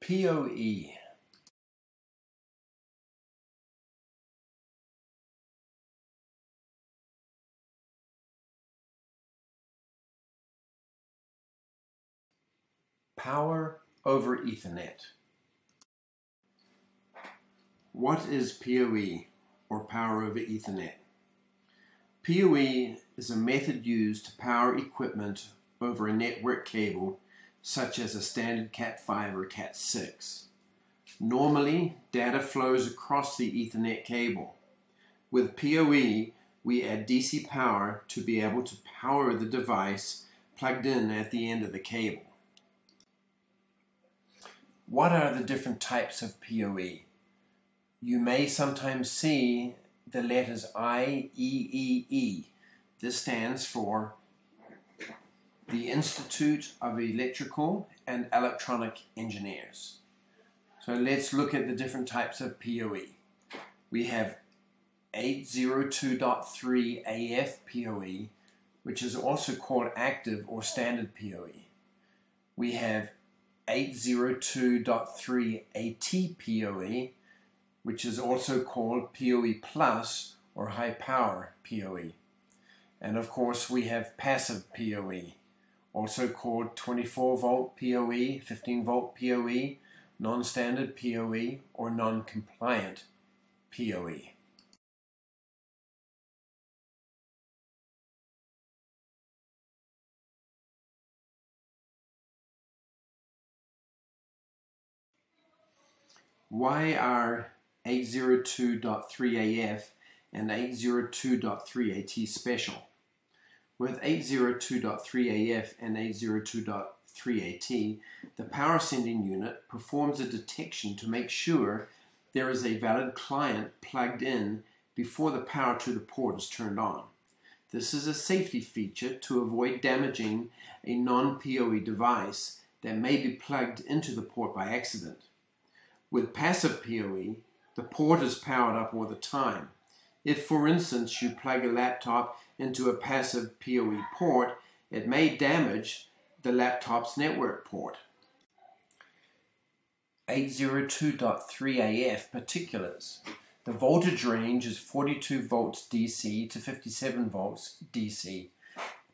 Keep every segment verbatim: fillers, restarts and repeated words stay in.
P O E. Power over Ethernet. What is P O E, or power over Ethernet? P O E is a method used to power equipment over a network cable, such as a standard cat five or cat six. Normally, data flows across the Ethernet cable. With P O E, we add D C power to be able to power the device plugged in at the end of the cable. What are the different types of P O E? You may sometimes see the letters I E E E. This stands for the Institute of Electrical and Electronic Engineers. So let's look at the different types of P O E. We have eight oh two point three A F P O E, which is also called active or standard P O E. We have eight oh two point three A T P O E, which is also called P O E plus or high power P O E. And of course we have passive P O E, also called twenty-four volt P O E, fifteen volt P O E, non-standard P O E, or non-compliant P O E. Why are eight oh two point three A F and eight oh two point three A T special? With eight oh two point three A F and eight oh two point three A T, the power sending unit performs a detection to make sure there is a valid client plugged in before the power to the port is turned on. This is a safety feature to avoid damaging a non-P O E device that may be plugged into the port by accident. With passive P O E, the port is powered up all the time. If, for instance, you plug a laptop into a passive P O E port, it may damage the laptop's network port. eight oh two point three A F particulars. The voltage range is forty-two volts D C to fifty-seven volts D C.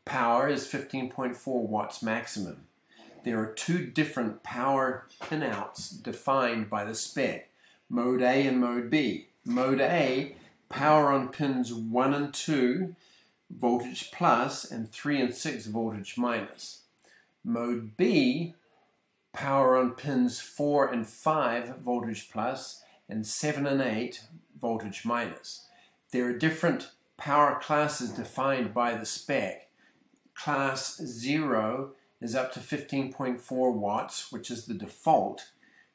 Power is fifteen point four watts maximum. There are two different power pinouts defined by the spec, mode A and mode B. Mode A, power on pins one and two, voltage plus, and three and six, voltage minus. Mode B, power on pins four and five, voltage plus, and seven and eight, voltage minus. There are different power classes defined by the spec. Class zero is up to fifteen point four watts, which is the default.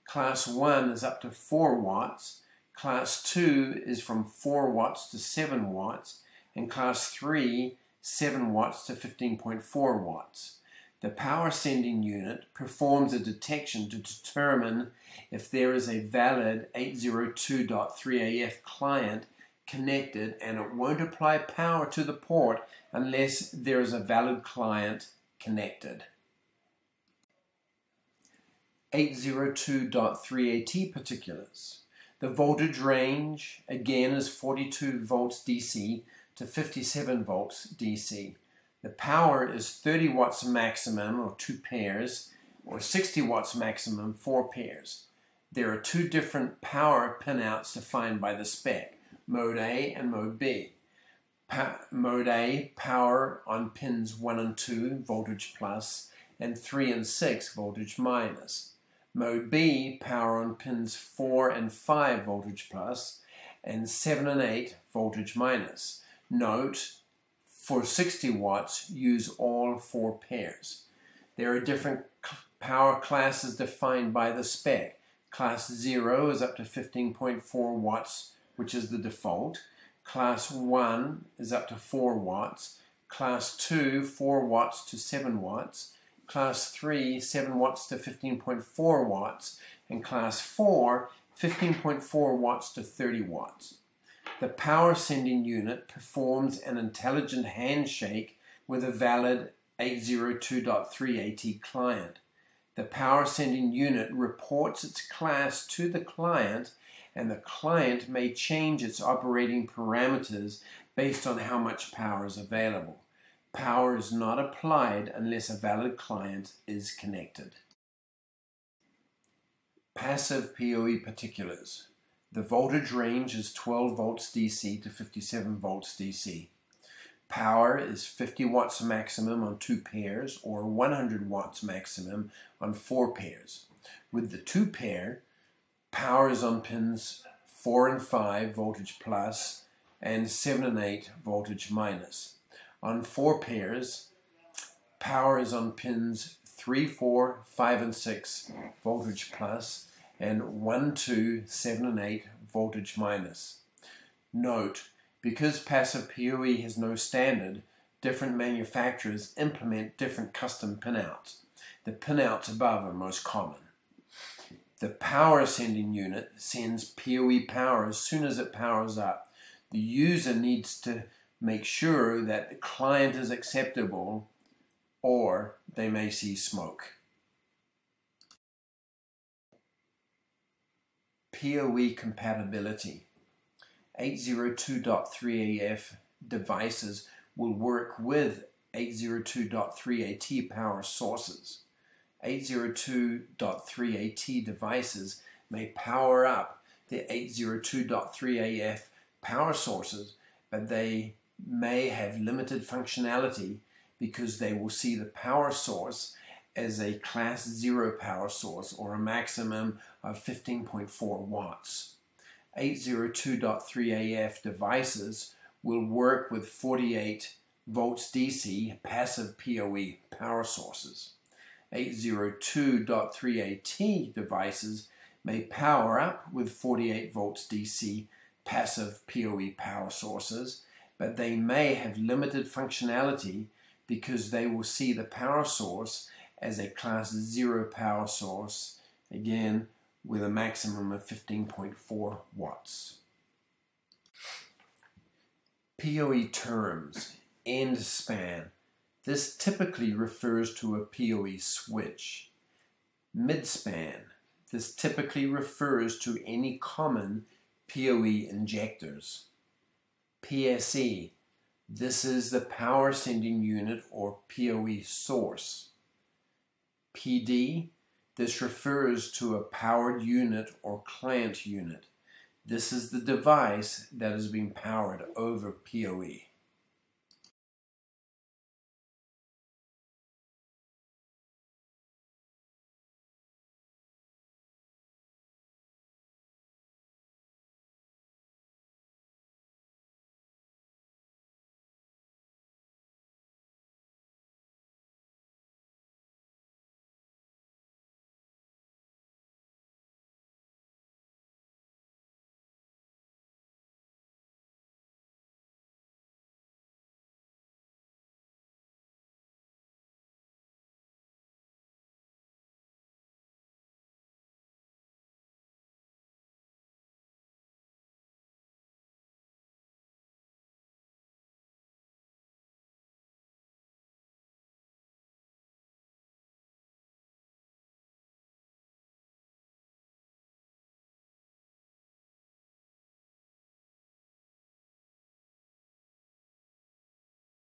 Class one is up to four watts. Class two is from four watts to seven watts. And class three, seven watts to fifteen point four watts. The power sending unit performs a detection to determine if there is a valid eight oh two point three A F client connected, and it won't apply power to the port unless there is a valid client connected. eight oh two point three A T particulars. The voltage range again is forty-two volts D C to fifty-seven volts D C. The power is thirty watts maximum or two pairs, or sixty watts maximum, four pairs. There are two different power pinouts defined by the spec, mode A and mode B. Mode A, power on pins one and two, voltage plus, and three and six, voltage minus. Mode B, power on pins four and five, voltage plus, and seven and eight, voltage minus. Note, for sixty watts, use all four pairs. There are different power classes defined by the spec. Class zero is up to fifteen point four watts, which is the default. Class one is up to four watts, class two, four watts to seven watts, class three, seven watts to fifteen point four watts, and class four, fifteen point four watts to thirty watts. The power sending unit performs an intelligent handshake with a valid eight oh two point three A T client. the power sending unit reports its class to the client, and the client may change its operating parameters based on how much power is available. Power is not applied unless a valid client is connected. Passive P O E particulars. The voltage range is twelve volts D C to fifty-seven volts D C. Power is fifty watts maximum on two pairs or one hundred watts maximum on four pairs. With the two pair, power is on pins four and five, voltage plus, and seven and eight, voltage minus. On four pairs, power is on pins three, four, five and six, voltage plus, and one, two, seven and eight, voltage minus. Note, because passive P O E has no standard, different manufacturers implement different custom pinouts. The pinouts above are most common. The power sending unit sends P O E power as soon as it powers up. The user needs to make sure that the client is acceptable, or they may see smoke. P O E compatibility. eight oh two dot three A F devices will work with eight oh two dot three A T power sources. eight oh two dot three A T devices may power up the eight oh two dot three A F power sources, but they may have limited functionality because they will see the power source as a class zero power source or a maximum of fifteen point four watts. eight oh two dot three A F devices will work with forty-eight volts D C passive P O E power sources. eight oh two dot three A T devices may power up with forty-eight volts D C passive P O E power sources, but they may have limited functionality because they will see the power source as a class zero power source, again with a maximum of fifteen point four watts. P O E terms. End span. This typically refers to a P O E switch. Midspan. This typically refers to any common P O E injectors. P S E. This is the power sending unit or P O E source. P D. This refers to a powered unit or client unit. This is the device that has been powered over P O E.